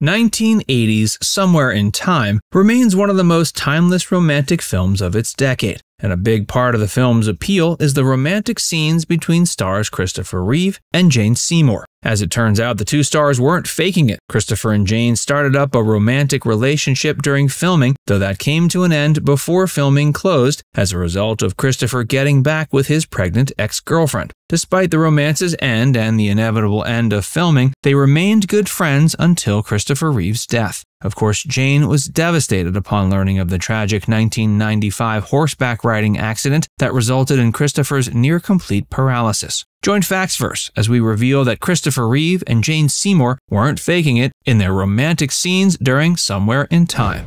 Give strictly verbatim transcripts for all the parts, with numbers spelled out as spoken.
nineteen eighties Somewhere in Time remains one of the most timeless romantic films of its decade, and a big part of the film's appeal is the romantic scenes between stars Christopher Reeve and Jane Seymour. As it turns out, the two stars weren't faking it. Christopher and Jane started up a romantic relationship during filming, though that came to an end before filming closed as a result of Christopher getting back with his pregnant ex-girlfriend. Despite the romance's end and the inevitable end of filming, they remained good friends until Christopher Reeve's death. Of course, Jane was devastated upon learning of the tragic nineteen ninety-five horseback riding accident that resulted in Christopher's near-complete paralysis. Join Facts Verse as we reveal that Christopher Reeve and Jane Seymour weren't faking it in their romantic scenes during Somewhere in Time.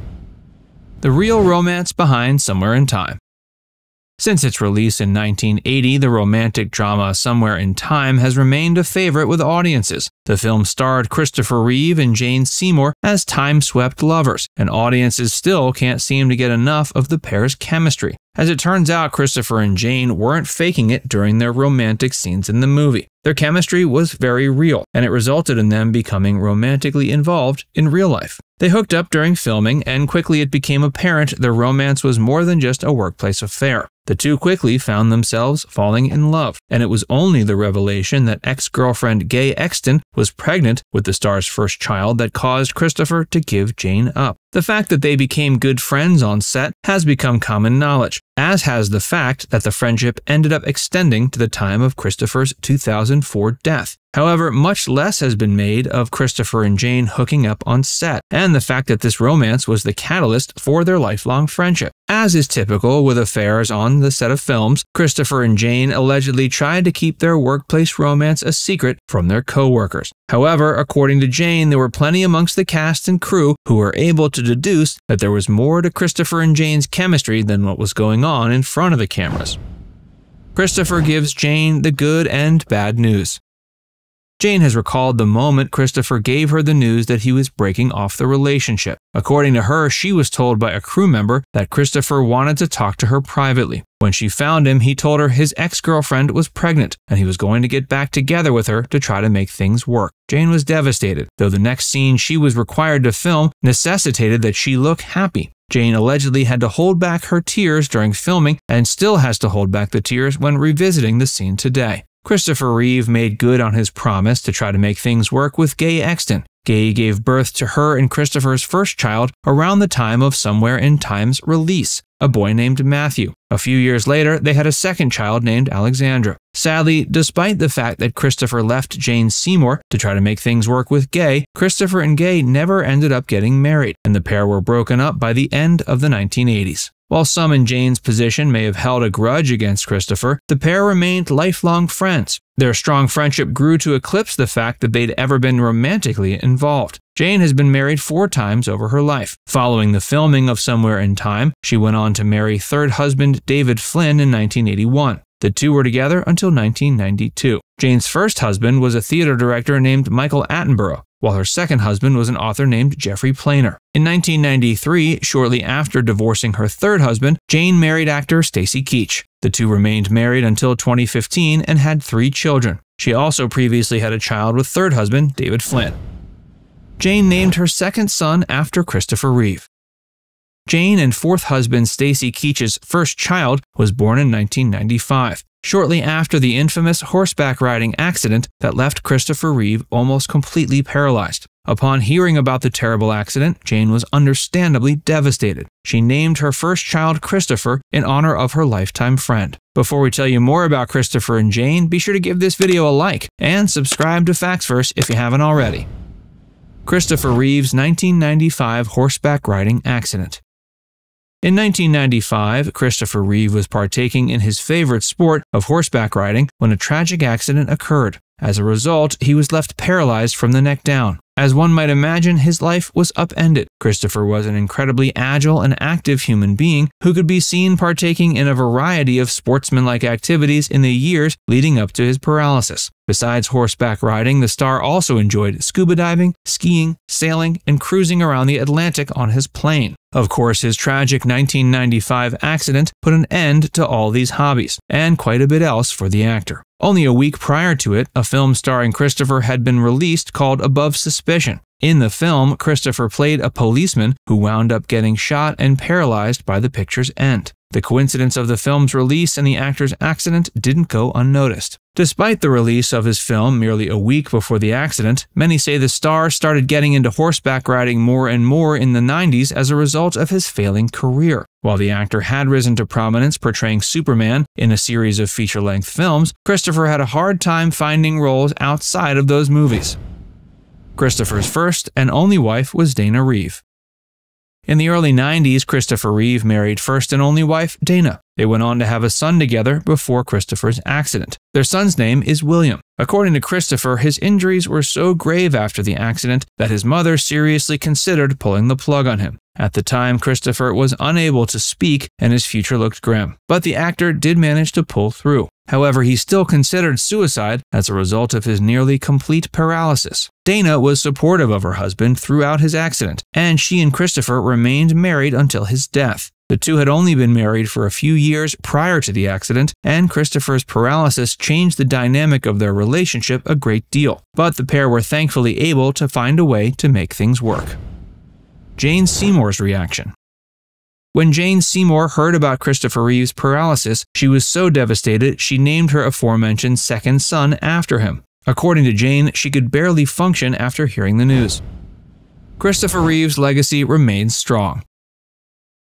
The real romance behind Somewhere in Time. Since its release in nineteen eighty, the romantic drama Somewhere in Time has remained a favorite with audiences. The film starred Christopher Reeve and Jane Seymour as time-swept lovers, and audiences still can't seem to get enough of the pair's chemistry. As it turns out, Christopher and Jane weren't faking it during their romantic scenes in the movie. Their chemistry was very real, and it resulted in them becoming romantically involved in real life. They hooked up during filming, and quickly it became apparent their romance was more than just a workplace affair. The two quickly found themselves falling in love, and it was only the revelation that ex-girlfriend Gae Exton was pregnant with the star's first child that caused Christopher to give Jane up. The fact that they became good friends on set has become common knowledge, as has the fact that the friendship ended up extending to the time of Christopher's two thousand four death. However, much less has been made of Christopher and Jane hooking up on set, and the fact that this romance was the catalyst for their lifelong friendship. As is typical with affairs on the set of films, Christopher and Jane allegedly tried to keep their workplace romance a secret from their co-workers. However, according to Jane, there were plenty amongst the cast and crew who were able to deduce that there was more to Christopher and Jane's chemistry than what was going on in front of the cameras. Christopher gives Jane the good and bad news. Jane has recalled the moment Christopher gave her the news that he was breaking off the relationship. According to her, she was told by a crew member that Christopher wanted to talk to her privately. When she found him, he told her his ex-girlfriend was pregnant and he was going to get back together with her to try to make things work. Jane was devastated, though the next scene she was required to film necessitated that she look happy. Jane allegedly had to hold back her tears during filming and still has to hold back the tears when revisiting the scene today. Christopher Reeve made good on his promise to try to make things work with Gae Exton. Gae gave birth to her and Christopher's first child around the time of Somewhere in Time's release, a boy named Matthew. A few years later, they had a second child named Alexandra. Sadly, despite the fact that Christopher left Jane Seymour to try to make things work with Gae, Christopher and Gae never ended up getting married, and the pair were broken up by the end of the nineteen eighties. While some in Jane's position may have held a grudge against Christopher, the pair remained lifelong friends. Their strong friendship grew to eclipse the fact that they'd ever been romantically involved. Jane has been married four times over her life. Following the filming of Somewhere in Time, she went on to marry third husband David Flynn in nineteen eighty-one. The two were together until nineteen ninety-two. Jane's first husband was a theater director named Michael Attenborough, while her second husband was an author named Jeffrey Planer. In nineteen ninety-three, shortly after divorcing her third husband, Jane married actor Stacey Keach. The two remained married until twenty fifteen and had three children. She also previously had a child with third husband David Flynn. Jane named her second son after Christopher Reeve. Jane and fourth husband Stacey Keach's first child was born in nineteen ninety-five, shortly after the infamous horseback riding accident that left Christopher Reeve almost completely paralyzed. Upon hearing about the terrible accident, Jane was understandably devastated. She named her first child Christopher in honor of her lifetime friend. Before we tell you more about Christopher and Jane, be sure to give this video a like and subscribe to Facts Verse if you haven't already. Christopher Reeve's nineteen ninety-five horseback riding accident. In nineteen ninety-five, Christopher Reeve was partaking in his favorite sport of horseback riding when a tragic accident occurred. As a result, he was left paralyzed from the neck down. As one might imagine, his life was upended. Christopher was an incredibly agile and active human being who could be seen partaking in a variety of sportsmanlike activities in the years leading up to his paralysis. Besides horseback riding, the star also enjoyed scuba diving, skiing, sailing, and cruising around the Atlantic on his plane. Of course, his tragic nineteen ninety-five accident put an end to all these hobbies, and quite a bit else for the actor. Only a week prior to it, a film starring Christopher had been released called Above Suspicion. In the film, Christopher played a policeman who wound up getting shot and paralyzed by the picture's end. The coincidence of the film's release and the actor's accident didn't go unnoticed. Despite the release of his film merely a week before the accident, many say the star started getting into horseback riding more and more in the nineties as a result of his failing career. While the actor had risen to prominence portraying Superman in a series of feature-length films, Christopher had a hard time finding roles outside of those movies. Christopher's first and only wife was Dana Reeve. In the early nineties, Christopher Reeve married first and only wife, Dana. They went on to have a son together before Christopher's accident. Their son's name is William. According to Christopher, his injuries were so grave after the accident that his mother seriously considered pulling the plug on him. At the time, Christopher was unable to speak and his future looked grim, but the actor did manage to pull through. However, he still considered suicide as a result of his nearly complete paralysis. Dana was supportive of her husband throughout his accident, and she and Christopher remained married until his death. The two had only been married for a few years prior to the accident, and Christopher's paralysis changed the dynamic of their relationship a great deal. But the pair were thankfully able to find a way to make things work. Jane Seymour's reaction. When Jane Seymour heard about Christopher Reeve's paralysis, she was so devastated she named her aforementioned second son after him. According to Jane, she could barely function after hearing the news. Christopher Reeve's legacy remains strong.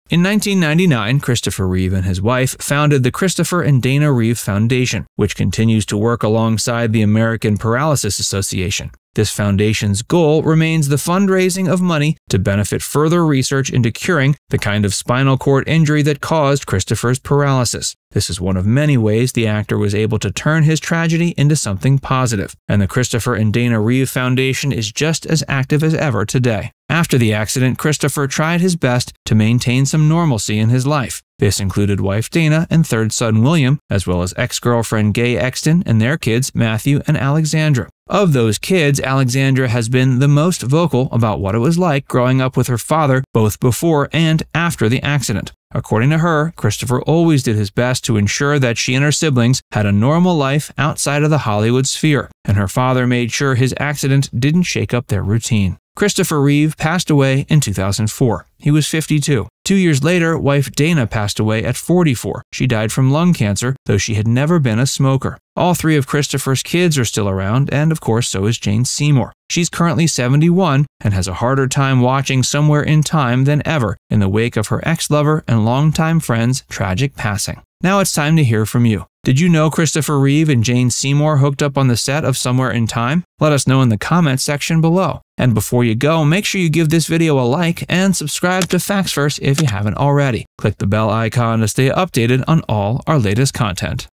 In nineteen ninety-nine, Christopher Reeve and his wife founded the Christopher and Dana Reeve Foundation, which continues to work alongside the American Paralysis Association. This foundation's goal remains the fundraising of money to benefit further research into curing the kind of spinal cord injury that caused Christopher's paralysis. This is one of many ways the actor was able to turn his tragedy into something positive, and the Christopher and Dana Reeve Foundation is just as active as ever today. After the accident, Christopher tried his best to maintain some normalcy in his life. This included wife Dana and third son William, as well as ex-girlfriend Gae Exton and their kids Matthew and Alexandra. Of those kids, Alexandra has been the most vocal about what it was like growing up with her father both before and after the accident. According to her, Christopher always did his best to ensure that she and her siblings had a normal life outside of the Hollywood sphere, and her father made sure his accident didn't shake up their routine. Christopher Reeve passed away in two thousand four. He was fifty-two. Two years later, wife Dana passed away at forty-four. She died from lung cancer, though she had never been a smoker. All three of Christopher's kids are still around, and of course so is Jane Seymour. She's currently seventy-one and has a harder time watching Somewhere in Time than ever in the wake of her ex-lover and longtime friend's tragic passing. Now it's time to hear from you. Did you know Christopher Reeve and Jane Seymour hooked up on the set of Somewhere in Time? Let us know in the comments section below. And before you go, make sure you give this video a like and subscribe to Facts Verse if you haven't already. Click the bell icon to stay updated on all our latest content.